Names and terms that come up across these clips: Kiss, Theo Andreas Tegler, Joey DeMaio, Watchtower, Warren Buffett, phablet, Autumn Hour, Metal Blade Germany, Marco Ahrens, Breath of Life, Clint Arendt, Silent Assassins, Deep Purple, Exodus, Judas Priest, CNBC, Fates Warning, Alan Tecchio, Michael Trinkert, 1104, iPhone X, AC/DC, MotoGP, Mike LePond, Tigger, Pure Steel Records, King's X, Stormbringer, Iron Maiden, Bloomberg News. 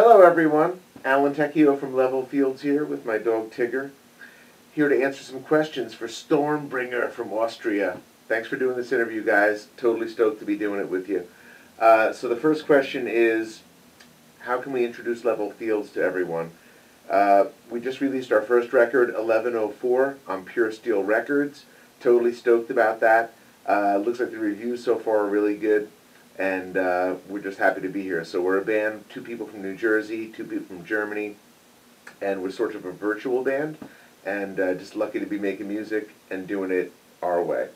Hello everyone, Alan Tecchio from Level Fields here with my dog Tigger, here to answer some questions for Stormbringer from Austria. Thanks for doing this interview, guys. Totally stoked to be doing it with you. So the first question is, how can we introduce Level Fields to everyone? We just released our first record, 1104, on Pure Steel Records. Totally stoked about that. Looks like the reviews so far are really good. And we're just happy to be here. So we're a band, two people from New Jersey, two people from Germany, and we're sort of a virtual band, and just lucky to be making music and doing it our way.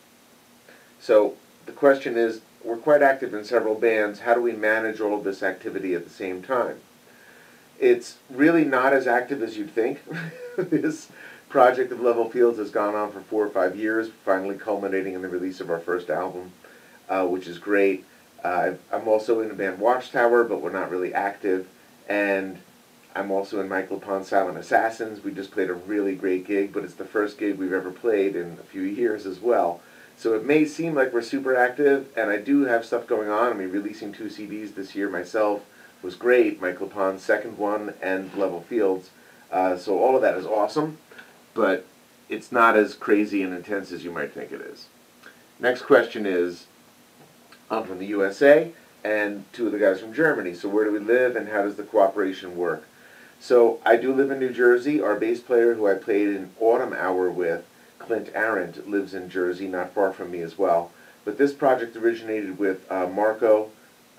So the question is, we're quite active in several bands. How do we manage all of this activity at the same time? It's really not as active as you'd think. This project of Level Fields has gone on for 4 or 5 years, finally culminating in the release of our first album, which is great. I'm also in the band Watchtower, but we're not really active. And I'm also in Mike LePond's Silent Assassins. We just played a really great gig, but it's the first gig we've ever played in a few years as well. So it may seem like we're super active, and I do have stuff going on. I mean, releasing 2 CDs this year myself was great. Mike LePond's second one and Level Fields. So all of that is awesome, but it's not as crazy and intense as you might think it is. Next question is, I'm from the USA, and two of the guys from Germany. So where do we live, and how does the cooperation work? So I do live in New Jersey. Our bass player, who I played in Autumn Hour with, Clint Arendt, lives in Jersey, not far from me as well. But this project originated with Marco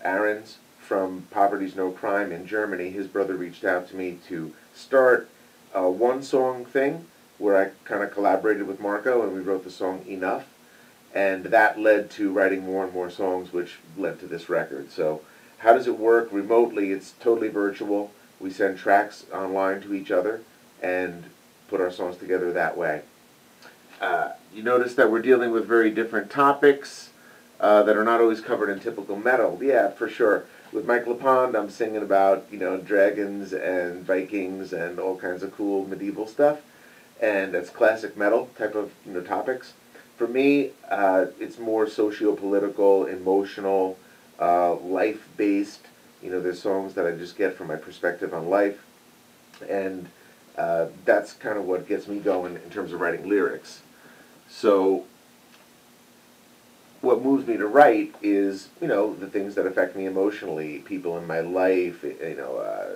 Ahrens from Poverty's No Crime in Germany. His brother reached out to me to start a one-song thing where I kind of collaborated with Marco, and we wrote the song Enough. And that led to writing more and more songs, which led to this record. So how does it work remotely? It's totally virtual. We send tracks online to each other and put our songs together that way. You notice that we're dealing with very different topics that are not always covered in typical metal. Yeah, for sure. With Mike LePond, I'm singing about, you know, dragons and Vikings and all kinds of cool medieval stuff. And that's classic metal type of, you know, topics. For me, it's more socio-political, emotional, life-based. You know, there's songs that I just get from my perspective on life. And that's kind of what gets me going in terms of writing lyrics. So what moves me to write is, you know, the things that affect me emotionally, people in my life, you know,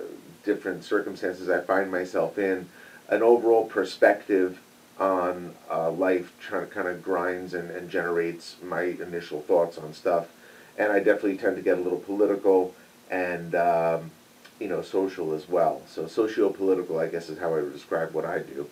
different circumstances I find myself in, an overall perspective on life kind of grinds and generates my initial thoughts on stuff. And I definitely tend to get a little political and, you know, social as well. So socio-political, I guess, is how I would describe what I do.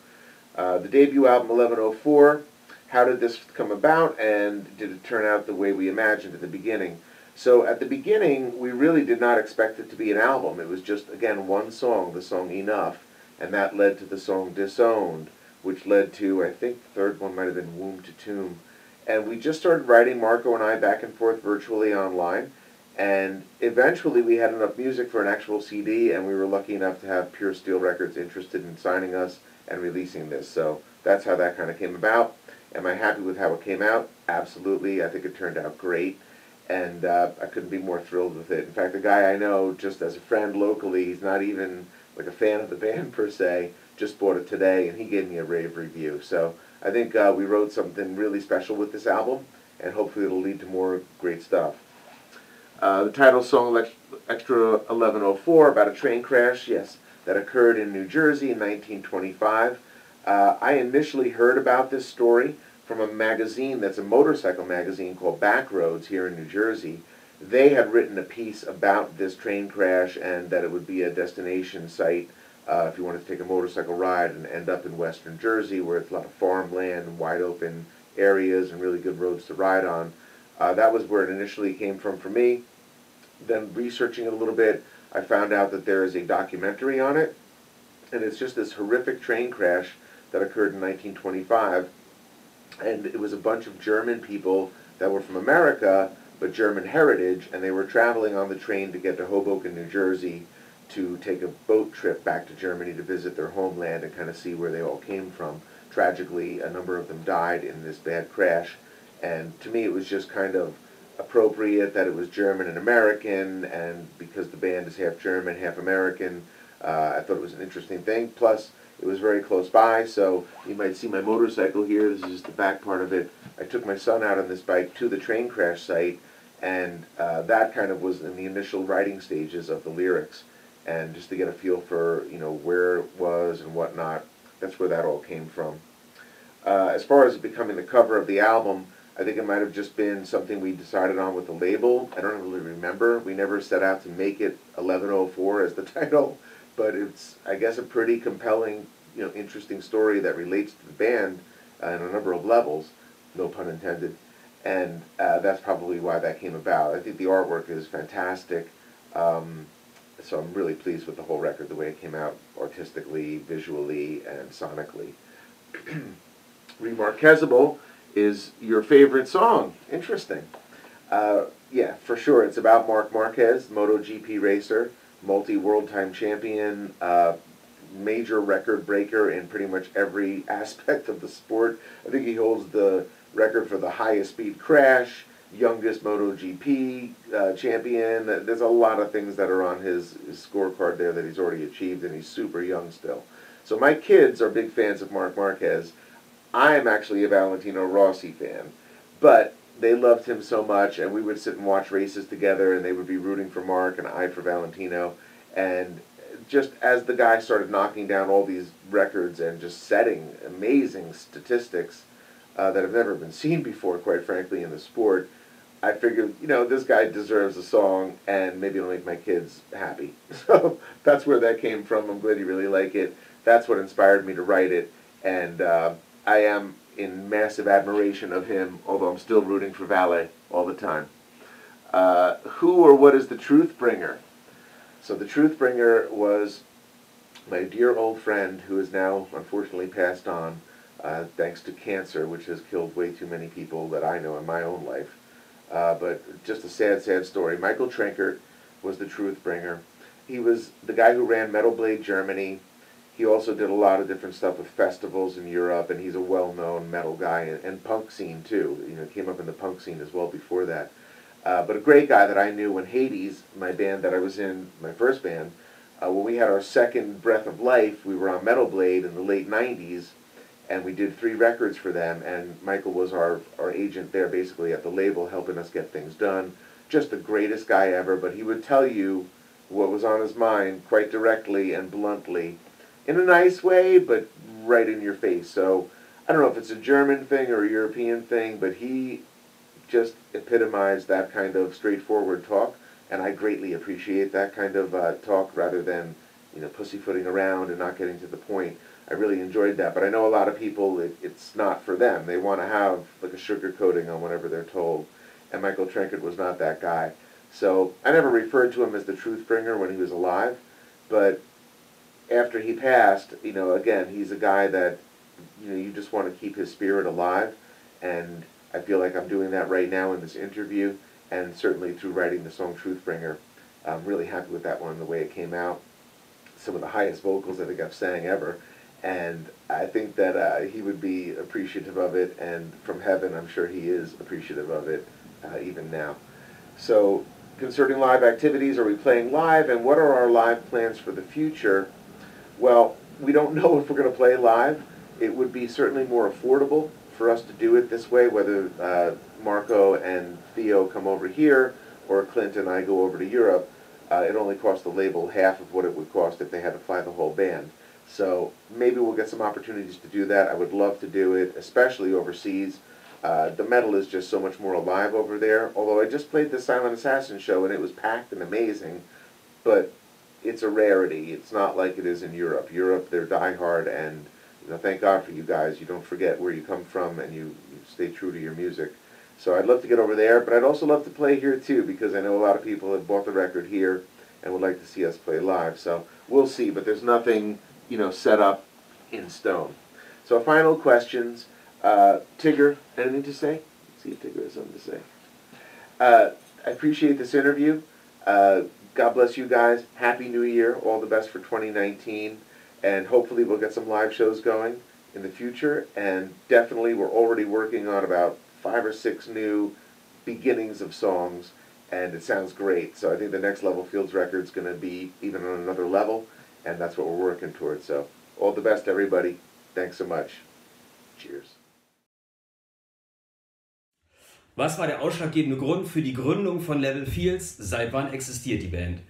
The debut album, 1104, how did this come about, and did it turn out the way we imagined at the beginning? So at the beginning, we really did not expect it to be an album. It was just, again, one song, the song Enough, and that led to the song Disowned, which led to, I think the third one might have been Womb to Tomb. And we just started writing, Marco and I, back and forth virtually online. And eventually we had enough music for an actual CD, and we were lucky enough to have Pure Steel Records interested in signing us and releasing this. So that's how that kind of came about. Am I happy with how it came out? Absolutely. I think it turned out great. And I couldn't be more thrilled with it. In fact, the guy I know, just as a friend locally, he's not even like a fan of the band per se, just bought it today, and he gave me a rave review. So I think we wrote something really special with this album, and hopefully it'll lead to more great stuff. The title song, Extra 1104, about a train crash, yes, that occurred in New Jersey in 1925. I initially heard about this story from a magazine that's a motorcycle magazine called Backroads here in New Jersey. They had written a piece about this train crash and that it would be a destination site if you wanted to take a motorcycle ride and end up in western Jersey, where it's a lot of farmland and wide open areas and really good roads to ride on. That was where it initially came from for me. Then researching it a little bit, I found out that there is a documentary on it, and it's just this horrific train crash that occurred in 1925, and it was a bunch of German people that were from America, but German heritage, and they were traveling on the train to get to Hoboken, New Jersey, to take a boat trip back to Germany to visit their homeland and kind of see where they all came from. Tragically, a number of them died in this bad crash, and to me it was just kind of appropriate that it was German and American, and because the band is half German, half American, I thought it was an interesting thing. Plus, it was very close by, so you might see my motorcycle here. This is just the back part of it. I took my son out on this bike to the train crash site, and that kind of was in the initial writing stages of the lyrics, and just to get a feel for, you know, where it was and whatnot. That's where that all came from. As far as becoming the cover of the album, I think it might have just been something we decided on with the label. I don't really remember. We never set out to make it 1104 as the title, but it's, I guess, a pretty compelling, you know, interesting story that relates to the band on a number of levels, no pun intended, and that's probably why that came about. I think the artwork is fantastic, so I'm really pleased with the whole record, the way it came out artistically, visually, and sonically. Remarquezable is your favorite song. Interesting. Yeah, for sure. It's about Marc Marquez, MotoGP racer, multi-world time champion, major record breaker in pretty much every aspect of the sport. I think he holds the record for the highest speed crash, youngest MotoGP champion. There's a lot of things that are on his scorecard there that he's already achieved, and he's super young still. So my kids are big fans of Marc Marquez. I am actually a Valentino Rossi fan, but they loved him so much, and we would sit and watch races together, and they would be rooting for Marc and I for Valentino. And just as the guy started knocking down all these records and just setting amazing statistics that have never been seen before, quite frankly, in the sport, I figured, you know, this guy deserves a song, and maybe it'll make my kids happy. So that's where that came from. I'm glad you really like it. That's what inspired me to write it, and I am in massive admiration of him, although I'm still rooting for Valet all the time. Who or what is the Truthbringer? So the Truthbringer was my dear old friend who is now unfortunately passed on, thanks to cancer, which has killed way too many people that I know in my own life. But just a sad, sad story. Michael Trinkert was the Truthbringer. He was the guy who ran Metal Blade Germany. He also did a lot of different stuff with festivals in Europe, and he's a well-known metal guy, and punk scene too. You know, came up in the punk scene as well before that. But a great guy that I knew when Hades, my band that I was in, my first band, when we had our second Breath of Life, we were on Metal Blade in the late 90s, and we did 3 records for them, and Michael was our agent there basically at the label, helping us get things done. Just the greatest guy ever, but he would tell you what was on his mind quite directly and bluntly, in a nice way, but right in your face. So I don't know if it's a German thing or a European thing, but he just epitomized that kind of straightforward talk, and I greatly appreciate that kind of talk rather than, you know, pussyfooting around and not getting to the point. I really enjoyed that, but I know a lot of people, it's not for them. They want to have like a sugar coating on whatever they're told, and Michael Trinkert was not that guy. So I never referred to him as the Truthbringer when he was alive, but after he passed, you know, again, he's a guy that, you know, you just want to keep his spirit alive, and I feel like I'm doing that right now in this interview, and certainly through writing the song Truthbringer. I'm really happy with that one, the way it came out. Some of the highest vocals I think I've sang ever, and I think that he would be appreciative of it, and from heaven I'm sure he is appreciative of it, even now. So, concerning live activities, are we playing live, and what are our live plans for the future? Well, we don't know if we're going to play live. It would be certainly more affordable for us to do it this way, whether Marco and Theo come over here or Clint and I go over to Europe. It only costs the label half of what it would cost if they had to fly the whole band. So maybe we'll get some opportunities to do that. I would love to do it, especially overseas. The metal is just so much more alive over there, although I just played the Silent Assassins show and it was packed and amazing, but it's a rarity. It's not like it is in Europe. Europe, they're diehard, and, you know, thank God for you guys. You don't forget where you come from, and you stay true to your music. So I'd love to get over there, but I'd also love to play here too, because I know a lot of people have bought the record here and would like to see us play live. So we'll see, but there's nothing, you know, set up in stone. So final questions. Tigger, anything to say? Let's see if Tigger has something to say. I appreciate this interview. God bless you guys. Happy New Year. All the best for 2019. And hopefully we'll get some live shows going in the future. And definitely we're already working on about 5 or 6 new beginnings of songs, and it sounds great. So I think the next Level Fields record's going to be even on another level, and that's what we're working towards. So all the best, everybody. Thanks so much. Cheers. Was war der ausschlaggebende Grund für die Gründung von Level Fields? Seit wann existiert die Band?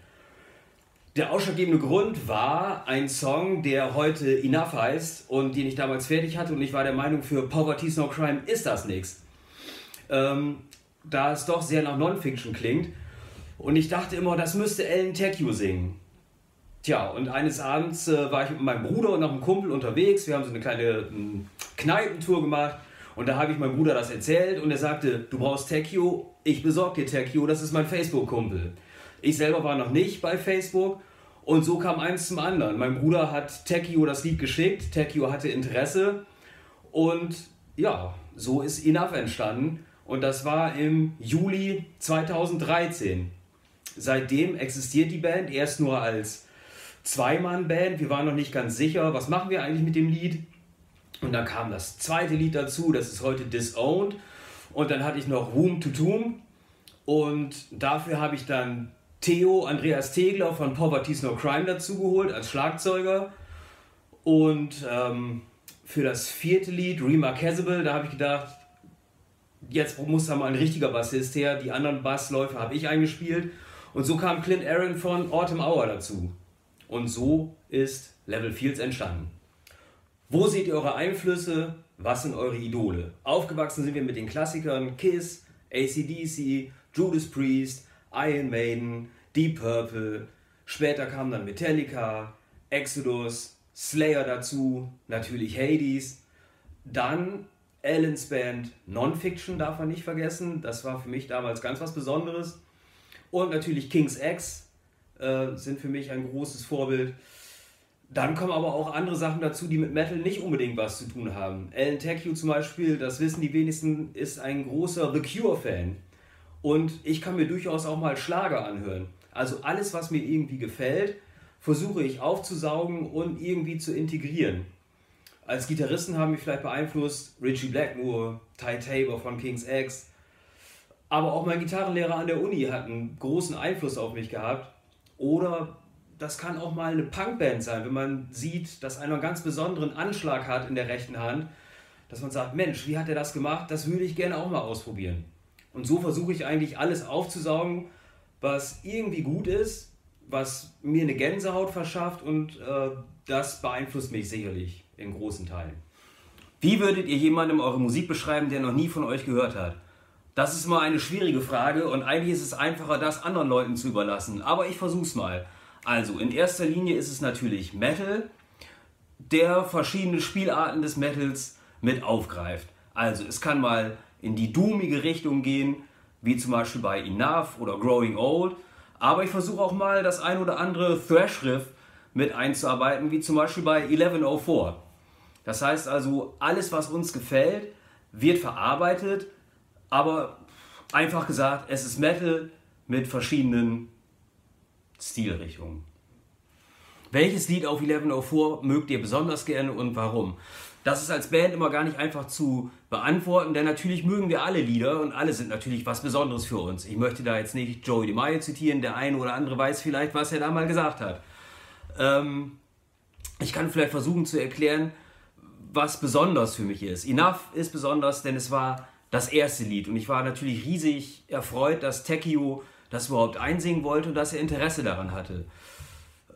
Der ausschlaggebende Grund war ein Song, der heute Enough heißt und den ich damals fertig hatte, und ich war der Meinung, für Poverty's No Crime ist das nichts. Da es doch sehr nach Non-Fiction klingt, und ich dachte immer, das müsste Alan Tecchio singen. Tja, und eines Abends war ich mit meinem Bruder und noch einem Kumpel unterwegs, wir haben so eine kleine Kneipentour gemacht. Und da habe ich meinem Bruder das erzählt und er sagte, du brauchst Tecchio, ich besorge dir Tecchio, das ist mein Facebook-Kumpel. Ich selber war noch nicht bei Facebook und so kam eins zum anderen. Mein Bruder hat Tecchio das Lied geschickt, Tecchio hatte Interesse und ja, so ist Enough entstanden. Und das war im Juli 2013. Seitdem existiert die Band, erst nur als Zweimann-Band. Wir waren noch nicht ganz sicher, was machen wir eigentlich mit dem Lied. Und dann kam das zweite Lied dazu, das ist heute Disowned. Und dann hatte ich noch Womb to Tomb. Und dafür habe ich dann Theo Andreas Tegler von Poverty's No Crime dazu geholt als Schlagzeuger. Und für das vierte Lied, Remarkazable, da habe ich gedacht, jetzt muss da mal ein richtiger Bassist her. Die anderen Bassläufe habe ich eingespielt. Und so kam Clint Arendt von Autumn Hour dazu. Und so ist Level Fields entstanden. Wo seht ihr eure Einflüsse? Was sind eure Idole? Aufgewachsen sind wir mit den Klassikern Kiss, AC/DC, Judas Priest, Iron Maiden, Deep Purple. Später kamen dann Metallica, Exodus, Slayer dazu, natürlich Hades. Dann Alans Band Non-Fiction, darf man nicht vergessen. Das war für mich damals ganz was Besonderes. Und natürlich King's X sind für mich ein großes Vorbild. Dann kommen aber auch andere Sachen dazu, die mit Metal nicht unbedingt was zu tun haben. Alan Tecchio zum Beispiel, das wissen die wenigsten, ist ein großer The Cure-Fan. Und ich kann mir durchaus auch mal Schlager anhören. Also alles, was mir irgendwie gefällt, versuche ich aufzusaugen und irgendwie zu integrieren. Als Gitarristen haben mich vielleicht beeinflusst Richie Blackmore, Ty Tabor von King's X. Aber auch mein Gitarrenlehrer an der Uni hat einen großen Einfluss auf mich gehabt. Oder das kann auch mal eine Punkband sein, wenn man sieht, dass einer einen ganz besonderen Anschlag hat in der rechten Hand, dass man sagt, Mensch, wie hat er das gemacht? Das würde ich gerne auch mal ausprobieren. Und so versuche ich eigentlich alles aufzusaugen, was irgendwie gut ist, was mir eine Gänsehaut verschafft, und das beeinflusst mich sicherlich in großen Teilen. Wie würdet ihr jemandem eure Musik beschreiben, der noch nie von euch gehört hat? Das ist mal eine schwierige Frage und eigentlich ist es einfacher, das anderen Leuten zu überlassen, aber ich versuch's mal. Also in erster Linie ist es natürlich Metal, der verschiedene Spielarten des Metals mit aufgreift. Also es kann mal in die doomige Richtung gehen, wie zum Beispiel bei Enough oder Growing Old. Aber ich versuche auch mal das ein oder andere Thrash-Riff mit einzuarbeiten, wie zum Beispiel bei 1104. Das heißt also, alles was uns gefällt, wird verarbeitet, aber einfach gesagt, es ist Metal mit verschiedenen Stilrichtung. Welches Lied auf 1104 mögt ihr besonders gerne und warum? Das ist als Band immer gar nicht einfach zu beantworten, denn natürlich mögen wir alle Lieder und alle sind natürlich was Besonderes für uns. Ich möchte da jetzt nicht Joey DeMaio zitieren, der eine oder andere weiß vielleicht, was er da mal gesagt hat. Ich kann vielleicht versuchen zu erklären, was besonders für mich ist. Enough ist besonders, denn es war das erste Lied und ich war natürlich riesig erfreut, dass Tecchio das überhaupt einsingen wollte und dass er Interesse daran hatte.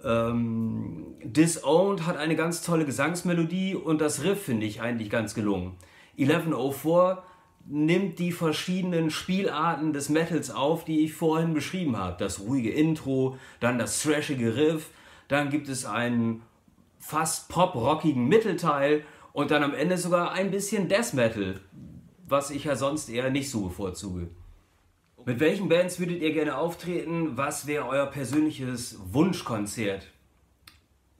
Disowned hat eine ganz tolle Gesangsmelodie und das Riff finde ich eigentlich ganz gelungen. 1104 nimmt die verschiedenen Spielarten des Metals auf, die ich vorhin beschrieben habe. Das ruhige Intro, dann das thrashige Riff, dann gibt es einen fast pop-rockigen Mittelteil und dann am Ende sogar ein bisschen Death Metal, was ich ja sonst eher nicht so bevorzuge. Mit welchen Bands würdet ihr gerne auftreten? Was wäre euer persönliches Wunschkonzert?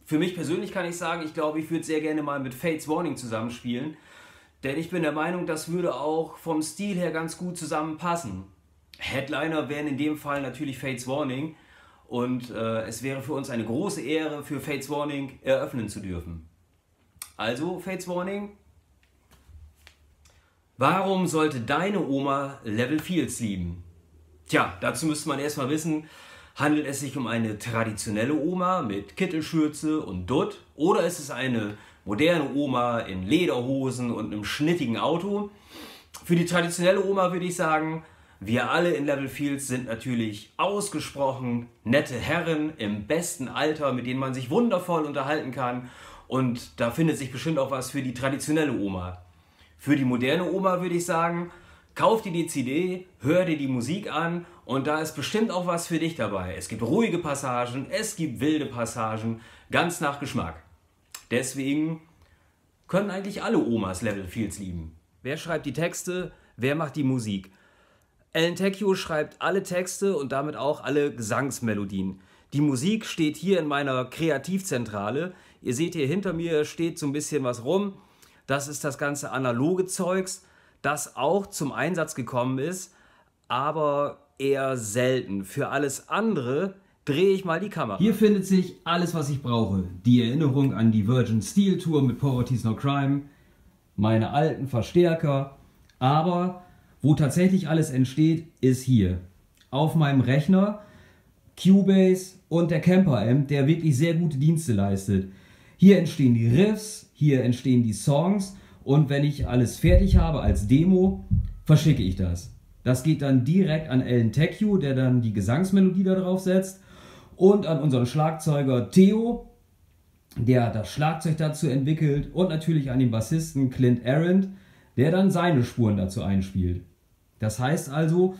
Für mich persönlich kann ich sagen, ich glaube, ich würde sehr gerne mal mit Fates Warning zusammenspielen, denn ich bin der Meinung, das würde auch vom Stil her ganz gut zusammenpassen. Headliner wären in dem Fall natürlich Fates Warning und es wäre für uns eine große Ehre, für Fates Warning eröffnen zu dürfen. Also Fates Warning, Warum sollte deine Oma Level Fields lieben? Tja, dazu müsste man erstmal wissen, handelt es sich um eine traditionelle Oma mit Kittelschürze und Dutt oder ist es eine moderne Oma in Lederhosen und einem schnittigen Auto? Für die traditionelle Oma würde ich sagen, wir alle in Level Fields sind natürlich ausgesprochen nette Herren im besten Alter, mit denen man sich wundervoll unterhalten kann und da findet sich bestimmt auch was für die traditionelle Oma. Für die moderne Oma würde ich sagen, kauf dir die CD, hör dir die Musik an und da ist bestimmt auch was für dich dabei. Es gibt ruhige Passagen, es gibt wilde Passagen, ganz nach Geschmack. Deswegen können eigentlich alle Omas Level Fields lieben. Wer schreibt die Texte, wer macht die Musik? Alan Tecchio schreibt alle Texte und damit auch alle Gesangsmelodien. Die Musik steht hier in meiner Kreativzentrale. Ihr seht hier hinter mir steht so ein bisschen was rum. Das ist das ganze analoge Zeugs, das auch zum Einsatz gekommen ist, aber eher selten. Für alles andere drehe ich mal die Kamera. Hier findet sich alles, was ich brauche. Die Erinnerung an die Virgin Steel Tour mit Poverty's No Crime, meine alten Verstärker, aber wo tatsächlich alles entsteht, ist hier. Auf meinem Rechner, Cubase und der Camper-Amp, der wirklich sehr gute Dienste leistet. Hier entstehen die Riffs, hier entstehen die Songs und wenn ich alles fertig habe als Demo, verschicke ich das. Das geht dann direkt an Alan Tecchio, der dann die Gesangsmelodie da drauf setzt und an unseren Schlagzeuger Theo, der das Schlagzeug dazu entwickelt und natürlich an den Bassisten Clint Arendt, der dann seine Spuren dazu einspielt. Das heißt also,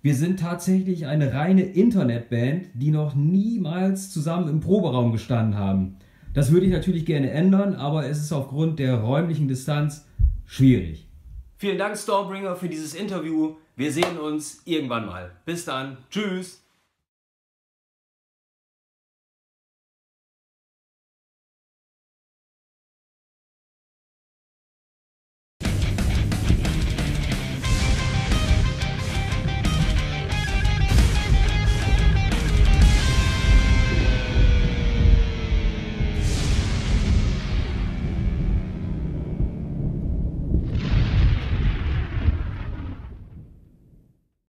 wir sind tatsächlich eine reine Internetband, die noch niemals zusammen im Proberaum gestanden haben. Das würde ich natürlich gerne ändern, aber es ist aufgrund der räumlichen Distanz schwierig. Vielen Dank Stormbringer für dieses Interview. Wir sehen uns irgendwann mal. Bis dann. Tschüss.